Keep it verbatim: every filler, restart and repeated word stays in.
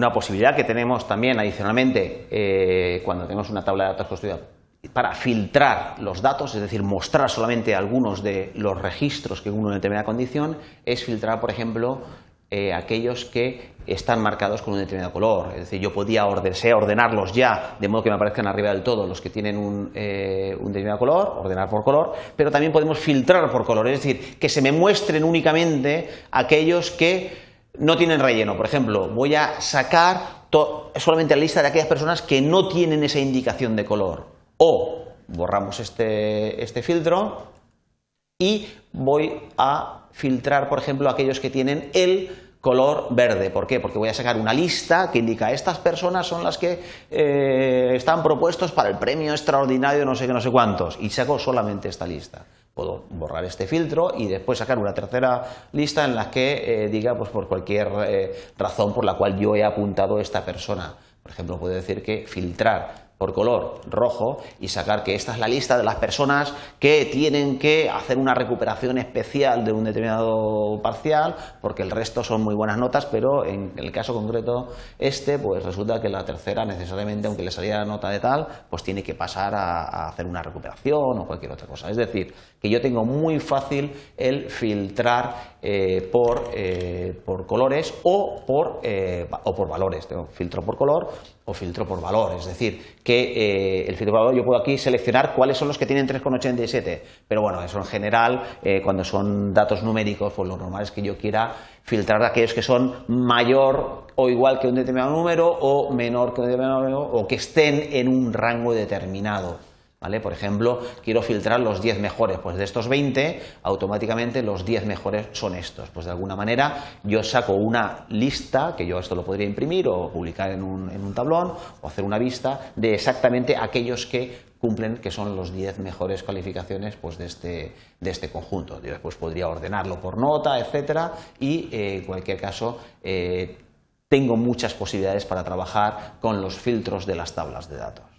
Una posibilidad que tenemos también adicionalmente eh, cuando tenemos una tabla de datos construida para filtrar los datos, es decir, mostrar solamente algunos de los registros que uno en determinada condición, es filtrar, por ejemplo, eh, aquellos que están marcados con un determinado color. Es decir, yo podía orden, sea, ordenarlos ya de modo que me aparezcan arriba del todo los que tienen un, eh, un determinado color, ordenar por color, pero también podemos filtrar por color, es decir, que se me muestren únicamente aquellos que no tienen relleno. Por ejemplo, voy a sacar solamente la lista de aquellas personas que no tienen esa indicación de color. O borramos este, este filtro y voy a filtrar, por ejemplo, aquellos que tienen el color verde. ¿Por qué? Porque voy a sacar una lista que indica estas personas son las que eh, están propuestos para el premio extraordinario no sé qué, no sé cuántos. Y saco solamente esta lista. Puedo borrar este filtro y después sacar una tercera lista en la que eh, diga, pues por cualquier eh, razón por la cual yo he apuntado a esta persona. Por ejemplo, puedo decir que filtrar por color rojo y sacar que esta es la lista de las personas que tienen que hacer una recuperación especial de un determinado parcial, porque el resto son muy buenas notas, pero en el caso concreto este, pues resulta que la tercera necesariamente, aunque le saliera nota de tal, pues tiene que pasar a hacer una recuperación o cualquier otra cosa. Es decir, que yo tengo muy fácil el filtrar eh, por, eh, por colores o por, eh, o por valores. Tengo filtro por color o filtro por valor, es decir, que eh, el filtro por valor yo puedo aquí seleccionar cuáles son los que tienen tres coma ochenta y siete, pero bueno, eso en general, eh, cuando son datos numéricos, pues lo normal es que yo quiera filtrar aquellos que son mayor o igual que un determinado número o menor que un determinado número o que estén en un rango determinado. ¿Vale? Por ejemplo, quiero filtrar los diez mejores, pues de estos veinte, automáticamente los diez mejores son estos. Pues de alguna manera yo saco una lista, que yo esto lo podría imprimir o publicar en un, en un tablón o hacer una vista de exactamente aquellos que cumplen, que son los diez mejores cualificaciones pues de este, de este conjunto. Yo después podría ordenarlo por nota, etcétera, y eh, en cualquier caso eh, tengo muchas posibilidades para trabajar con los filtros de las tablas de datos.